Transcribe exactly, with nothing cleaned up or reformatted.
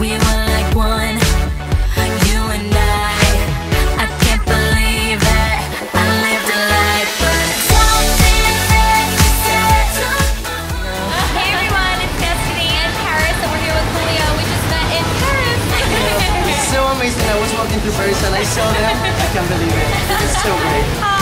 we were like one, you and I. I can't believe that I lived a life, but don't think that you said something. Hey everyone, it's Destinee and Paris, and we're here with Julio. We just met in Paris. It's so amazing. I was walking through Paris and I saw them. I can't believe it. It's so great.